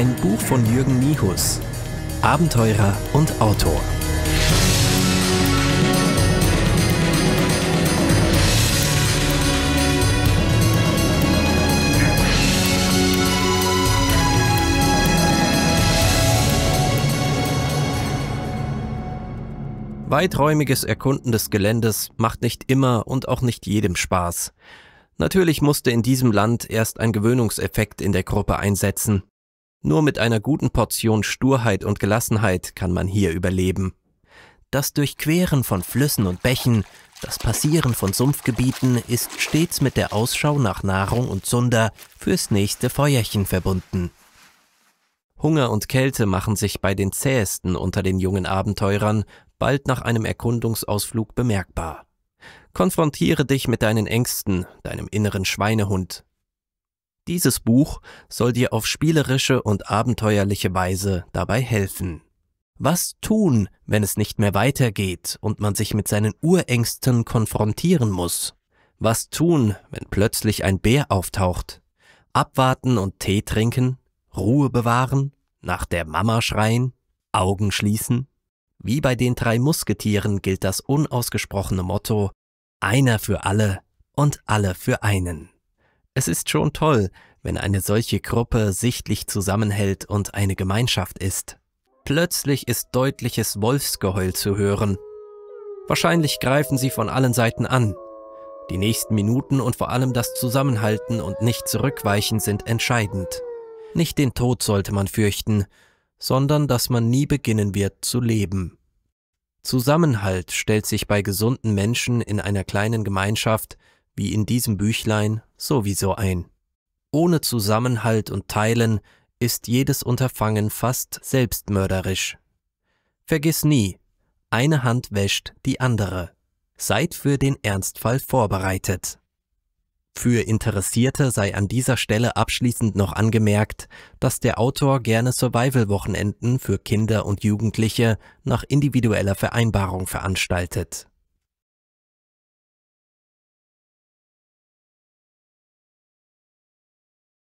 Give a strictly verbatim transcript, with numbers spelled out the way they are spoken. Ein Buch von Jürgen Niehus, Abenteurer und Autor. Weiträumiges Erkunden des Geländes macht nicht immer und auch nicht jedem Spaß. Natürlich musste in diesem Land erst ein Gewöhnungseffekt in der Gruppe einsetzen. Nur mit einer guten Portion Sturheit und Gelassenheit kann man hier überleben. Das Durchqueren von Flüssen und Bächen, das Passieren von Sumpfgebieten ist stets mit der Ausschau nach Nahrung und Zunder fürs nächste Feuerchen verbunden. Hunger und Kälte machen sich bei den zähesten unter den jungen Abenteurern bald nach einem Erkundungsausflug bemerkbar. Konfrontiere dich mit deinen Ängsten, deinem inneren Schweinehund. Dieses Buch soll dir auf spielerische und abenteuerliche Weise dabei helfen. Was tun, wenn es nicht mehr weitergeht und man sich mit seinen Urängsten konfrontieren muss? Was tun, wenn plötzlich ein Bär auftaucht? Abwarten und Tee trinken? Ruhe bewahren? Nach der Mama schreien? Augen schließen? Wie bei den drei Musketieren gilt das unausgesprochene Motto, einer für alle und alle für einen. Es ist schon toll, wenn eine solche Gruppe sichtlich zusammenhält und eine Gemeinschaft ist. Plötzlich ist deutliches Wolfsgeheul zu hören. Wahrscheinlich greifen sie von allen Seiten an. Die nächsten Minuten und vor allem das Zusammenhalten und nicht zurückweichen sind entscheidend. Nicht den Tod sollte man fürchten, sondern dass man nie beginnen wird zu leben. Zusammenhalt stellt sich bei gesunden Menschen in einer kleinen Gemeinschaft, wie in diesem Büchlein, sowieso ein. Ohne Zusammenhalt und Teilen ist jedes Unterfangen fast selbstmörderisch. Vergiss nie, eine Hand wäscht die andere. Seid für den Ernstfall vorbereitet. Für Interessierte sei an dieser Stelle abschließend noch angemerkt, dass der Autor gerne Survival-Wochenenden für Kinder und Jugendliche nach individueller Vereinbarung veranstaltet.